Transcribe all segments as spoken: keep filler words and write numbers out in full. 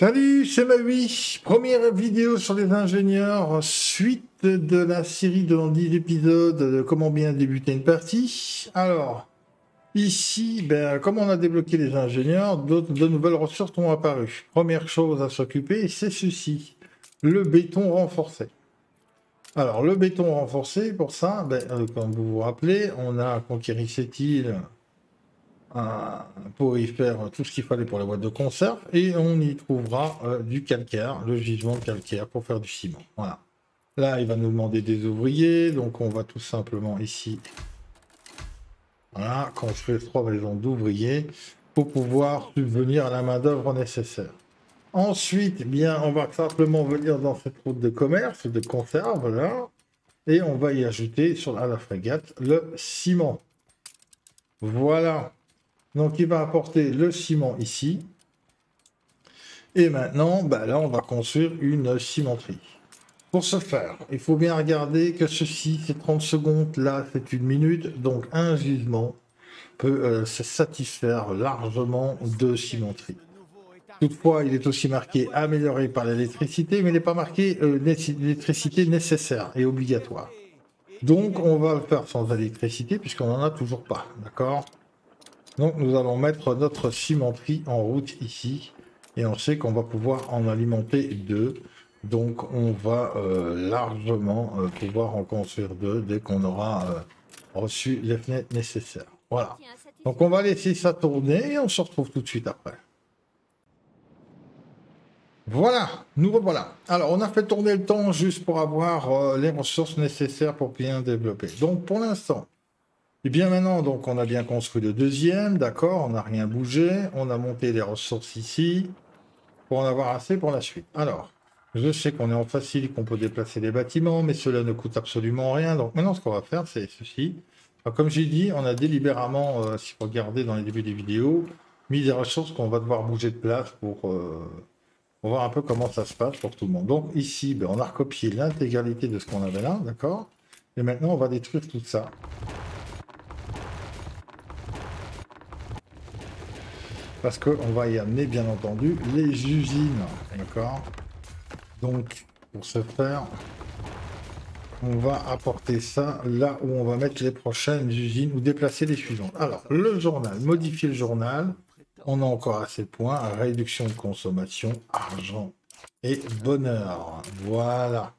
Salut, c'est Maui. Première vidéo sur les ingénieurs, suite de la série de dix épisodes de comment bien débuter une partie. Alors, ici, ben, comme on a débloqué les ingénieurs, d'autres, de nouvelles ressources ont apparu. Première chose à s'occuper, c'est ceci, le béton renforcé. Alors, le béton renforcé, pour ça, ben, euh, comme vous vous rappelez, on a conquéri cette île pour y faire tout ce qu'il fallait pour la boîte de conserve, et on y trouvera euh, du calcaire, le gisement de calcaire pour faire du ciment. Voilà. Là, il va nous demander des ouvriers, donc on va tout simplement ici, voilà, construire trois maisons d'ouvriers pour pouvoir subvenir à la main d'œuvre nécessaire. Ensuite, eh bien, on va simplement venir dans cette route de commerce, de conserve là, et on va y ajouter sur la, à la frégate le ciment. Voilà. Donc il va apporter le ciment ici. Et maintenant, bah là, on va construire une cimenterie. Pour ce faire, il faut bien regarder que ceci, c'est trente secondes, là, c'est une minute. Donc un gisement peut euh, se satisfaire largement de cimenterie. Toutefois, il est aussi marqué « amélioré par l'électricité », mais il n'est pas marqué euh, « l'électricité nécessaire et obligatoire ». Donc on va le faire sans électricité puisqu'on n'en a toujours pas, d'accord ? Donc nous allons mettre notre cimenterie en route ici, et on sait qu'on va pouvoir en alimenter deux, donc on va euh, largement euh, pouvoir en construire deux dès qu'on aura euh, reçu les fenêtres nécessaires. Voilà, donc on va laisser ça tourner et on se retrouve tout de suite après. Voilà, nous revoilà. Alors on a fait tourner le temps juste pour avoir euh, les ressources nécessaires pour bien développer. Donc pour l'instant, et bien maintenant, donc on a bien construit le deuxième, d'accord, on n'a rien bougé, on a monté les ressources ici, pour en avoir assez pour la suite. Alors, je sais qu'on est en facile, qu'on peut déplacer les bâtiments, mais cela ne coûte absolument rien, donc maintenant ce qu'on va faire, c'est ceci. Alors, comme j'ai dit, on a délibérément, euh, si vous regardez dans les débuts des vidéos, mis des ressources qu'on va devoir bouger de place pour, euh, pour voir un peu comment ça se passe pour tout le monde. Donc ici, ben, on a recopié l'intégralité de ce qu'on avait là, d'accord, et maintenant on va détruire tout ça. Parce qu'on va y amener, bien entendu, les usines, d'accord? Donc, pour ce faire, on va apporter ça là où on va mettre les prochaines usines ou déplacer les suivantes. Alors, le journal, modifier le journal, on a encore assez de points, réduction de consommation, argent et bonheur, voilà.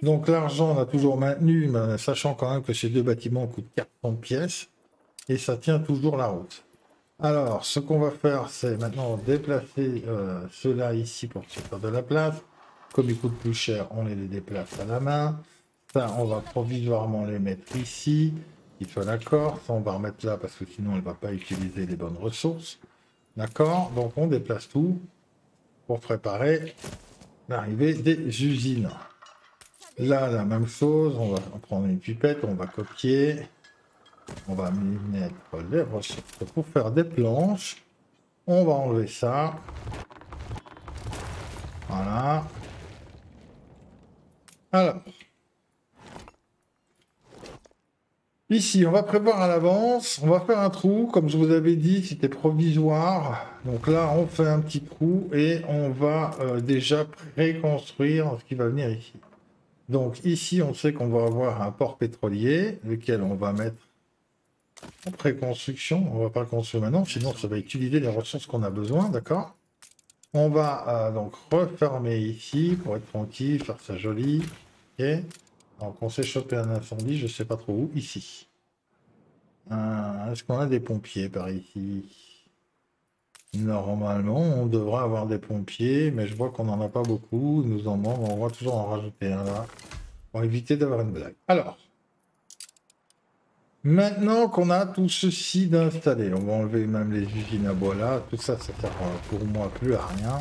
Donc l'argent, on a toujours maintenu, mais sachant quand même que ces deux bâtiments coûtent quatre cents pièces, et ça tient toujours la route. Alors, ce qu'on va faire, c'est maintenant déplacer euh, ceux-là ici pour se faire de la place. Comme ils coûtent plus cher, on les déplace à la main. Ça, on va provisoirement les mettre ici, qu'il soit d'accord. Ça, on va remettre là parce que sinon, elle ne va pas utiliser les bonnes ressources. D'accord? Donc, on déplace tout pour préparer l'arrivée des usines. Là, la même chose. On va prendre une pipette, on va copier. On va mettre les ressources pour faire des planches. On va enlever ça. Voilà. Alors. Ici, on va prévoir à l'avance. On va faire un trou. Comme je vous avais dit, c'était provisoire. Donc là, on fait un petit trou et on va euh, déjà préconstruire ce qui va venir ici. Donc ici, on sait qu'on va avoir un port pétrolier, lequel on va mettre en préconstruction. On va pas le construire maintenant, sinon ça va utiliser les ressources qu'on a besoin, d'accord? On va euh, donc refermer ici pour être tranquille, faire ça joli. Ok. Donc on s'est chopé un incendie, je sais pas trop où, ici. Euh, Est-ce qu'on a des pompiers par ici? Normalement, on devrait avoir des pompiers, mais je vois qu'on n'en a pas beaucoup. Nous en manque, on va toujours en rajouter un là, pour éviter d'avoir une blague. Alors. Maintenant qu'on a tout ceci d'installé, on va enlever même les usines à bois là, tout ça, ça sert pour moi plus à rien.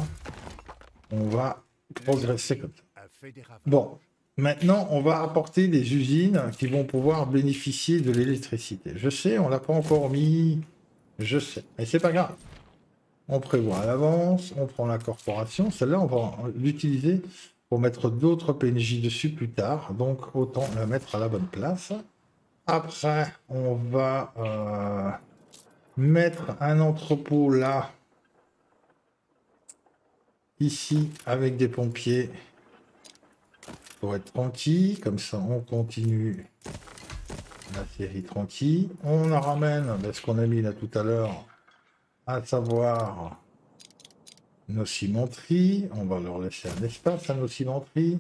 On va progresser comme ça. Bon, maintenant on va apporter des usines qui vont pouvoir bénéficier de l'électricité. Je sais, on l'a pas encore mis, je sais, mais c'est pas grave. On prévoit à l'avance, on prend la corporation, celle-là on va l'utiliser pour mettre d'autres P N J dessus plus tard, donc autant la mettre à la bonne place. Après, on va euh, mettre un entrepôt là. ici avec des pompiers pour être tranquille. Comme ça, on continue la série tranquille. On en ramène ce qu'on a mis là tout à l'heure, à savoir nos cimenteries. On va leur laisser un espace à nos cimenteries.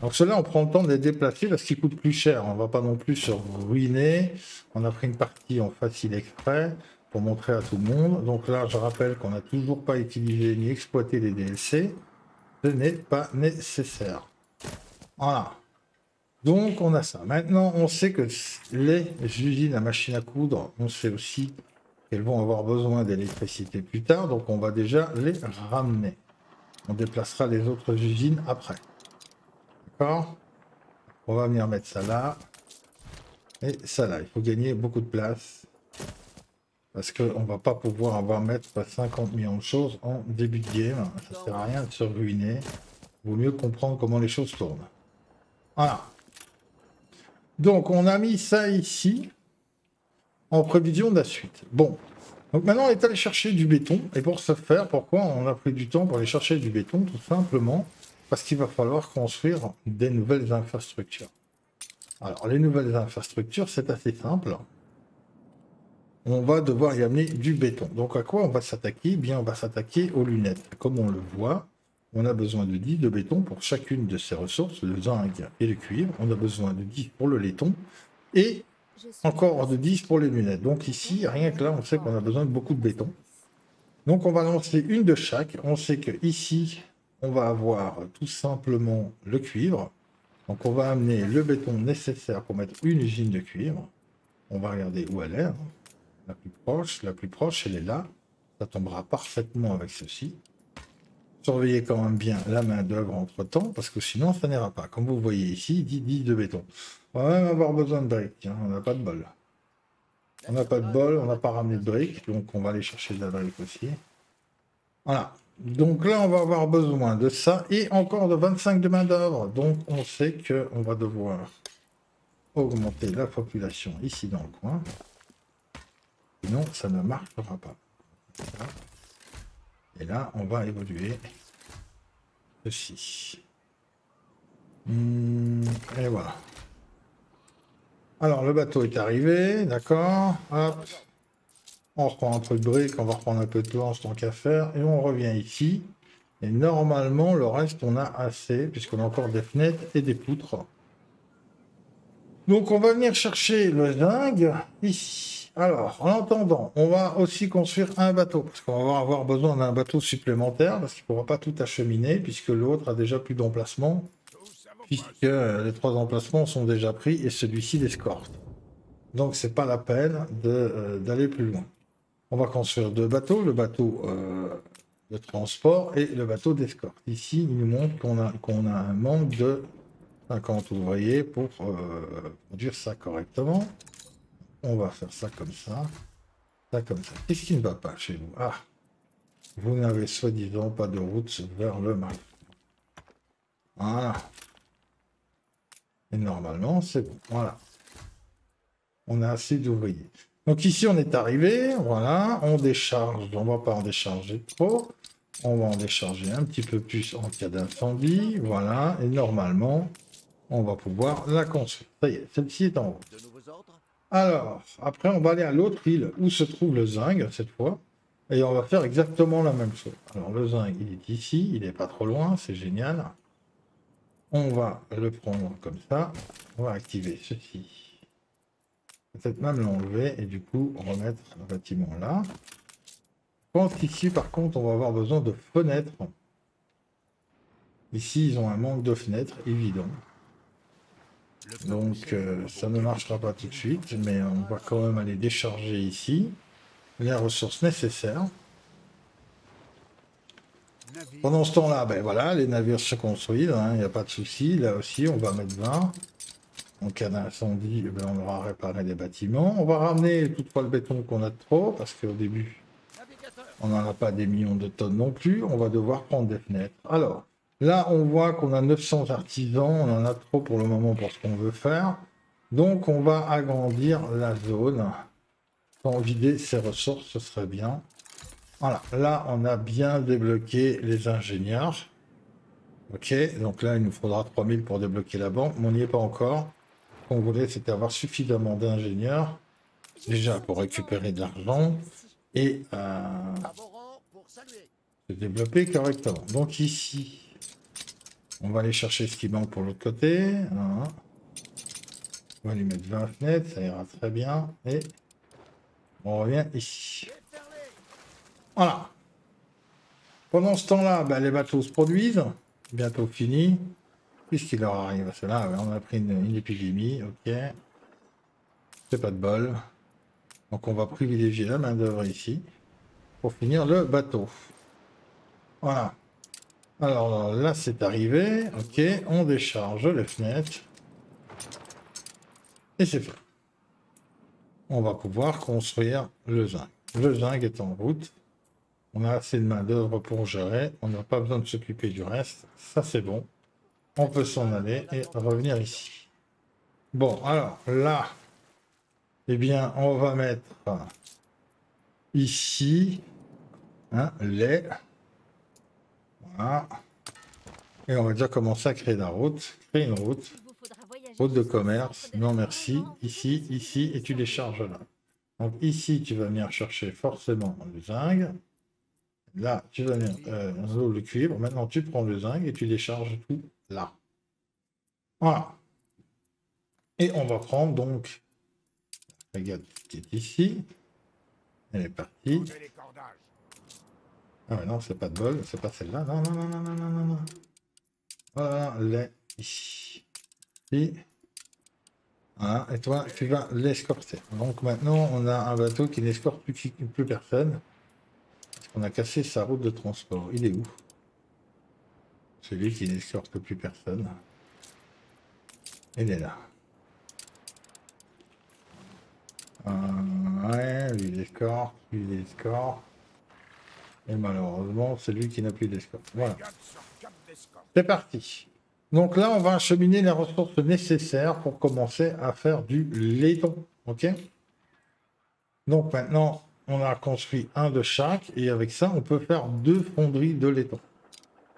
Donc ceux-là, on prend le temps de les déplacer parce qu'ils coûtent plus cher. On va pas non plus se ruiner. On a pris une partie en facile exprès pour montrer à tout le monde. Donc là, je rappelle qu'on n'a toujours pas utilisé ni exploité les D L C. Ce n'est pas nécessaire. Voilà. Donc on a ça. Maintenant, on sait que les usines à machines à coudre, on sait aussi qu'elles vont avoir besoin d'électricité plus tard. Donc on va déjà les ramener. On déplacera les autres usines après. On va venir mettre ça là et ça là. Il faut gagner beaucoup de place parce que on va pas pouvoir avoir mettre cinquante millions de choses en début de game. Ça sert à rien de se ruiner. Vaut mieux comprendre comment les choses tournent. Voilà. Donc on a mis ça ici en prévision de la suite. Bon. Donc maintenant on est allé chercher du béton et pour ce faire, pourquoi on a pris du temps pour aller chercher du béton? Tout simplement. Parce qu'il va falloir construire des nouvelles infrastructures. Alors, les nouvelles infrastructures, c'est assez simple. On va devoir y amener du béton. Donc, à quoi on va s'attaquer? Eh bien, on va s'attaquer aux lunettes. Comme on le voit, on a besoin de dix de béton pour chacune de ces ressources, le zinc et le cuivre. On a besoin de dix pour le laiton et encore de dix pour les lunettes. Donc ici, rien que là, on sait qu'on a besoin de beaucoup de béton. Donc, on va lancer une de chaque. On sait que ici... on va avoir tout simplement le cuivre. Donc on va amener le béton nécessaire pour mettre une usine de cuivre. On va regarder où elle est. La plus proche, la plus proche, elle est là. Ça tombera parfaitement avec ceci. Surveillez quand même bien la main d'œuvre entre temps, parce que sinon ça n'ira pas. Comme vous voyez ici, dix de béton. On va même avoir besoin de briques. Hein. On n'a pas de bol. On n'a pas de bol, on n'a pas ramené de briques. Donc on va aller chercher de la brique aussi. Voilà. Donc là, on va avoir besoin de ça et encore de vingt-cinq de main d'œuvre. Donc on sait que on va devoir augmenter la population ici dans le coin. Sinon, ça ne marchera pas. Et là, on va évoluer ceci. Et voilà. Alors le bateau est arrivé, d'accord. Hop. On reprend un peu de briques, on va reprendre un peu de planche tant qu'à faire, et on revient ici. Et normalement, le reste, on a assez, puisqu'on a encore des fenêtres et des poutres. Donc, on va venir chercher le dingue ici. Alors, en attendant, on va aussi construire un bateau, parce qu'on va avoir besoin d'un bateau supplémentaire, parce qu'il ne pourra pas tout acheminer, puisque l'autre a déjà plus d'emplacements, puisque les trois emplacements sont déjà pris, et celui-ci l'escorte. Donc, c'est pas la peine d'aller euh, plus loin. On va construire deux bateaux, le bateau euh, de transport et le bateau d'escorte. Ici, il nous montre qu'on a, qu'on a un manque de cinquante ouvriers pour euh, conduire ça correctement. On va faire ça comme ça, ça comme ça. Qu'est-ce qui ne va pas chez vous? Ah, vous n'avez soi-disant pas de route vers le marché. Voilà. Et normalement, c'est bon. Voilà. On a assez d'ouvriers. Donc ici, on est arrivé, voilà, on décharge, on va pas en décharger trop, on va en décharger un petit peu plus en cas d'incendie, voilà, et normalement, on va pouvoir la construire. Ça y est, celle-ci est en haut. Alors, après, on va aller à l'autre île où se trouve le zinc, cette fois, et on va faire exactement la même chose. Alors, le zinc, il est ici, il n'est pas trop loin, c'est génial. On va le prendre comme ça, on va activer ceci. Peut-être même l'enlever et du coup remettre le bâtiment là. Je pense qu'ici par contre on va avoir besoin de fenêtres. Ici ils ont un manque de fenêtres évident. Donc euh, ça ne marchera pas tout de suite mais on va quand même aller décharger ici les ressources nécessaires. Pendant ce temps là ben voilà les navires se construisent, hein, il n'y a pas de souci. Là aussi on va mettre vingt. En cas d'incendie, eh on aura réparé les bâtiments. On va ramener toutefois le béton qu'on a de trop, parce qu'au début, on n'en a pas des millions de tonnes non plus. On va devoir prendre des fenêtres. Alors, là, on voit qu'on a neuf cents artisans. On en a trop pour le moment pour ce qu'on veut faire. Donc, on va agrandir la zone. Sans vider ses ressources, ce serait bien. Voilà, là on a bien débloqué les ingénieurs. Ok, donc là il nous faudra trois mille pour débloquer la banque, mais on n'y est pas encore. Ce qu'on voulait, c'était avoir suffisamment d'ingénieurs, déjà pour récupérer de l'argent, et euh, se développer correctement. Donc ici, on va aller chercher ce qui manque pour l'autre côté. Hein. On va lui mettre vingt fenêtres, ça ira très bien. Et on revient ici. Voilà. Pendant ce temps-là, bah, les bateaux se produisent. Bientôt fini. Puisqu'il leur arrive à cela, on a pris une, une épidémie. Ok. C'est pas de bol. Donc on va privilégier la main d'œuvre ici. Pour finir le bateau. Voilà. Alors là c'est arrivé, ok, on décharge les fenêtres, et c'est fait. On va pouvoir construire le zinc. Le zinc est en route, on a assez de main d'œuvre pour gérer, on n'a pas besoin de s'occuper du reste, ça c'est bon. On peut s'en aller et revenir ici. Bon alors là, eh bien on va mettre ici hein, les... Ah. Et on va déjà commencer à créer la route, créer une route, route de commerce, non merci, ici, ici, et tu décharges là. Donc ici, tu vas venir chercher forcément le zinc, là, tu vas venir euh, le cuivre, maintenant tu prends le zinc et tu décharges tout là. Voilà. Et on va prendre donc, regarde, qui est ici, elle est partie. Ah mais non, c'est pas de bol, c'est pas celle-là. Non, non, non, non, non, non, non, non. Voilà, les ici. Voilà, et toi, tu vas l'escorter. Donc maintenant, on a un bateau qui n'escorte plus, plus personne. Parce qu'on a cassé sa route de transport. Il est où? Celui qui n'escorte plus personne. Il est là. Euh, ouais, lui il escorte, lui il escorte. Et malheureusement, c'est lui qui n'a plus d'escorte. Voilà. C'est parti. Donc là, on va acheminer les ressources nécessaires pour commencer à faire du laiton. Ok. Donc maintenant, on a construit un de chaque. Et avec ça, on peut faire deux fonderies de laiton.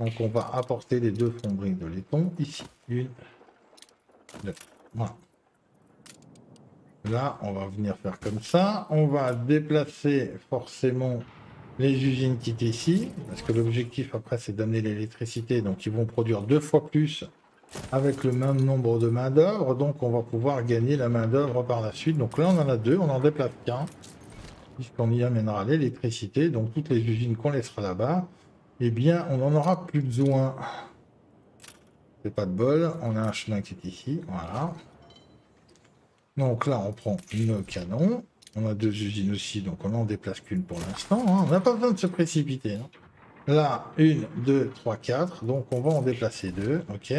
Donc on va apporter les deux fonderies de laiton. Ici, une, deux. Voilà. Là, on va venir faire comme ça. On va déplacer forcément... les usines quittent ici, parce que l'objectif après c'est d'amener l'électricité, donc ils vont produire deux fois plus avec le même nombre de main d'œuvre, donc on va pouvoir gagner la main d'œuvre par la suite. Donc là on en a deux, on en déplace qu'un, puisqu'on y amènera l'électricité, donc toutes les usines qu'on laissera là-bas, eh bien on n'en aura plus besoin. C'est pas de bol, on a un chemin qui est ici, voilà. Donc là on prend nos canons. On a deux usines aussi, donc on n'en déplace qu'une pour l'instant. Hein. On n'a pas besoin de se précipiter. Hein. Là, une, deux, trois, quatre. Donc on va en déplacer deux. Ok.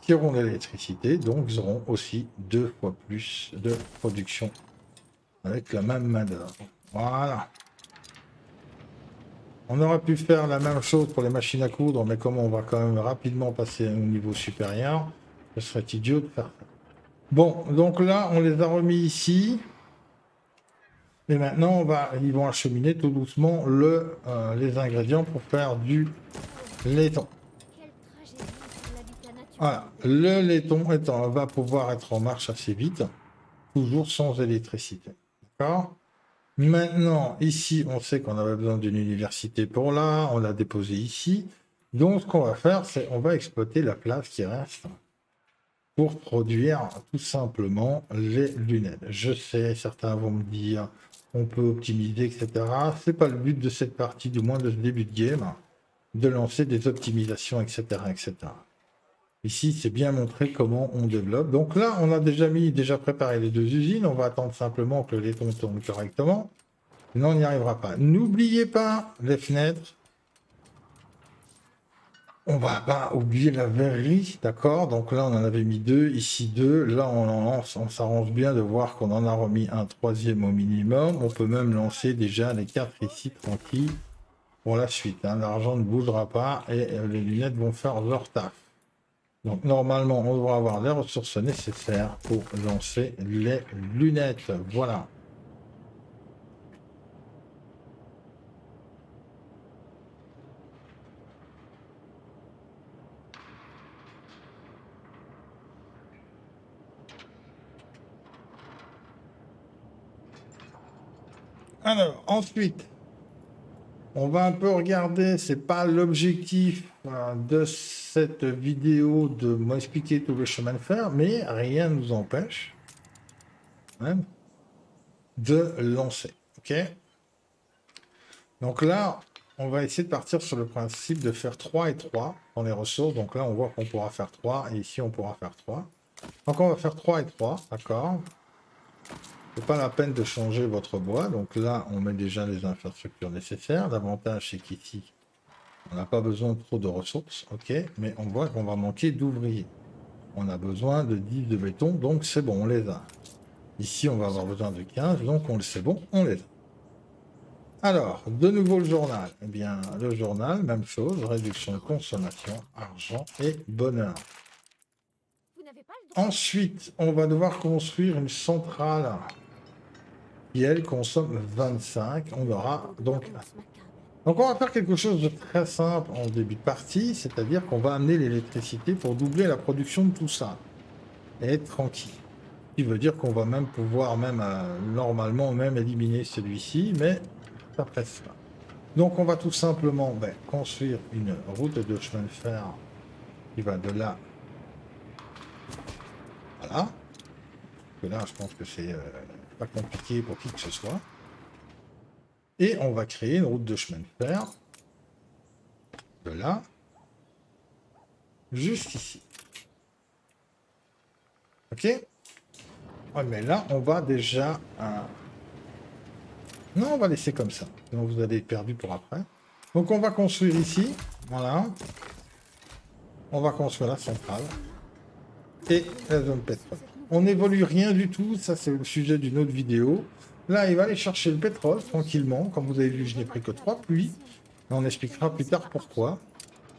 Qui auront l'électricité. Donc ils auront aussi deux fois plus de production. Avec la même main d'œuvre. Voilà. On aurait pu faire la même chose pour les machines à coudre, mais comme on va quand même rapidement passer au niveau supérieur, ce serait idiot de faire ça. Bon, donc là, on les a remis ici. Et maintenant, on va, ils vont acheminer tout doucement le, euh, les ingrédients pour faire du laiton. Voilà, le laiton est en, va pouvoir être en marche assez vite, toujours sans électricité. D'accord ? Maintenant, ici, on sait qu'on avait besoin d'une université pour là, on l'a déposé ici. Donc, ce qu'on va faire, c'est on va exploiter la place qui reste. Pour produire tout simplement les lunettes. Je sais, certains vont me dire, on peut optimiser, et cetera. C'est pas le but de cette partie, du moins de ce début de game, de lancer des optimisations, et cetera, et cetera. Ici, c'est bien montré comment on développe. Donc là, on a déjà mis, déjà préparé les deux usines. On va attendre simplement que le laiton tourne correctement. Non, on n'y arrivera pas. N'oubliez pas les fenêtres. On va pas oublier la verrerie, d'accord? Donc là, on en avait mis deux, ici deux. Là, on en lance, on s'arrange bien de voir qu'on en a remis un troisième au minimum. On peut même lancer déjà les quatre ici, tranquilles, pour la suite. Hein. L'argent ne bougera pas et les lunettes vont faire leur taf. Donc normalement, on devra avoir les ressources nécessaires pour lancer les lunettes. Voilà. Alors, ensuite, on va un peu regarder, c'est pas l'objectif hein, de cette vidéo de m'expliquer tout le chemin de fer, mais rien ne nous empêche hein, de lancer. Ok. Donc là, on va essayer de partir sur le principe de faire trois et trois dans les ressources. Donc là, on voit qu'on pourra faire trois et ici, on pourra faire trois. Donc on va faire trois et trois, d'accord? C'est pas la peine de changer votre bois. Donc là, on met déjà les infrastructures nécessaires. L'avantage, c'est qu'ici, on n'a pas besoin de trop de ressources, ok? Mais on voit qu'on va manquer d'ouvriers. On a besoin de dix de béton, donc c'est bon, on les a. Ici, on va avoir besoin de quinze, donc on le sait, bon, on les a. Alors, de nouveau le journal. Eh bien, le journal, même chose, réduction de consommation, argent et bonheur. Ensuite, on va devoir construire une centrale qui, elle, consomme vingt-cinq. On aura donc... Donc, on va faire quelque chose de très simple en début de partie, c'est-à-dire qu'on va amener l'électricité pour doubler la production de tout ça et être tranquille. Ce qui veut dire qu'on va même pouvoir, même euh, normalement, même éliminer celui-ci, mais... Après ça. Donc on va tout simplement ben, construire une route de chemin de fer qui va de là. Voilà. Et là je pense que c'est euh, pas compliqué pour qui que ce soit. Et on va créer une route de chemin de fer de là jusqu'ici. Ok. Ouais, mais là on va déjà... Hein, non, on va laisser comme ça. Sinon, vous allez être perdu pour après. Donc, on va construire ici. Voilà. On va construire la centrale. Et la zone pétrole. On n'évolue rien du tout. Ça, c'est le sujet d'une autre vidéo. Là, il va aller chercher le pétrole, tranquillement. Comme vous avez vu, je n'ai pris que trois pluies. On expliquera plus tard pourquoi.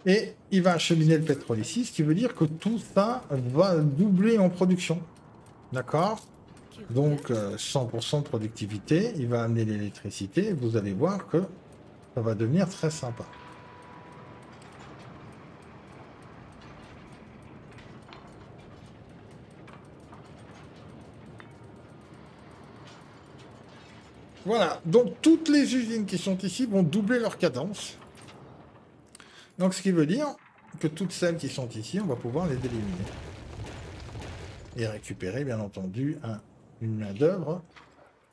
Et il va acheminer le pétrole ici. Ce qui veut dire que tout ça va doubler en production. D'accord ? Donc cent pour cent de productivité, il va amener l'électricité, vous allez voir que ça va devenir très sympa. Voilà, donc toutes les usines qui sont ici vont doubler leur cadence. Donc ce qui veut dire que toutes celles qui sont ici, on va pouvoir les éliminer. Et récupérer bien entendu un... une main d'œuvre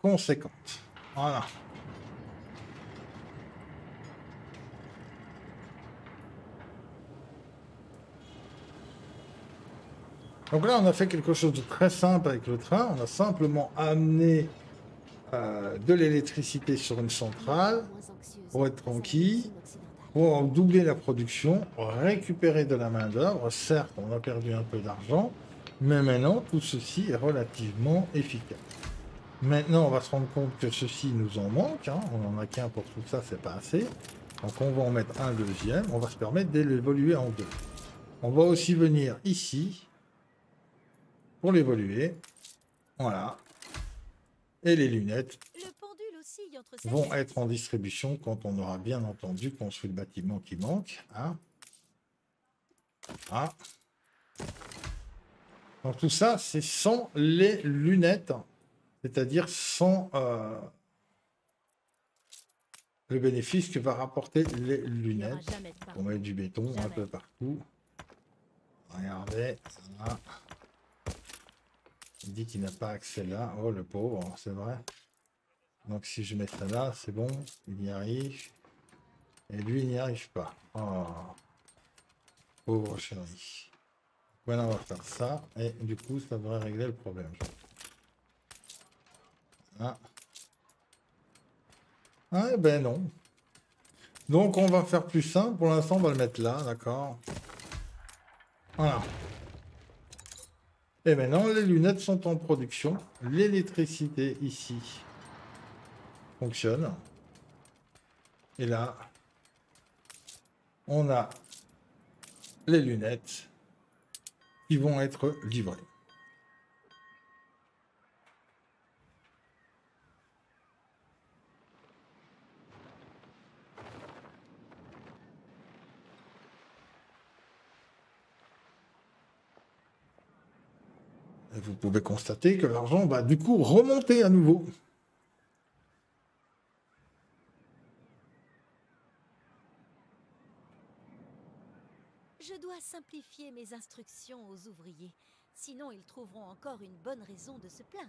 conséquente. Voilà. Donc là, on a fait quelque chose de très simple avec le train. On a simplement amené euh, de l'électricité sur une centrale pour être tranquille, pour doubler la production, récupérer de la main d'œuvre. Certes, on a perdu un peu d'argent. Mais maintenant, tout ceci est relativement efficace. Maintenant, on va se rendre compte que ceci nous en manque. Hein. On n'en a qu'un pour tout ça, c'est pas assez. Donc, on va en mettre un deuxième. On va se permettre d'évoluer en deux. On va aussi venir ici pour l'évoluer. Voilà. Et les lunettes vont être en distribution quand on aura bien entendu construit le bâtiment qui manque. Hein. Ah. Donc tout ça, c'est sans les lunettes, c'est-à-dire sans euh, le bénéfice que va rapporter les lunettes. On met du béton un peu partout. Regardez, là. Il dit qu'il n'a pas accès là. Oh, le pauvre, c'est vrai. Donc si je mets ça là, c'est bon, il y arrive. Et lui, il n'y arrive pas. Oh, pauvre chéri. Voilà, on va faire ça, et du coup, ça devrait régler le problème. Ah, ah eh ben non. Donc, on va faire plus simple. Pour l'instant, on va le mettre là, d'accord? Voilà. Et maintenant, les lunettes sont en production. L'électricité, ici, fonctionne. Et là, on a les lunettes. Qui vont être livrés. Et vous pouvez constater que l'argent va du coup remonter à nouveau. Je dois simplifier mes instructions aux ouvriers, sinon ils trouveront encore une bonne raison de se plaindre.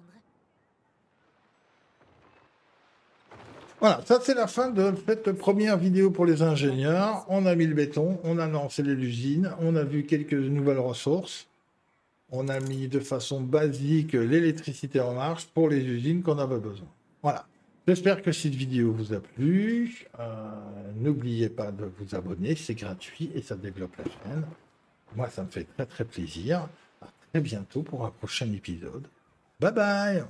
Voilà, ça c'est la fin de cette première vidéo pour les ingénieurs. On a mis le béton, on a lancé l'usine, on a vu quelques nouvelles ressources. On a mis de façon basique l'électricité en marche pour les usines qu'on avait besoin. Voilà. J'espère que cette vidéo vous a plu. Euh, N'oubliez pas de vous abonner, c'est gratuit et ça développe la chaîne. Moi, ça me fait très très plaisir. À très bientôt pour un prochain épisode. Bye bye!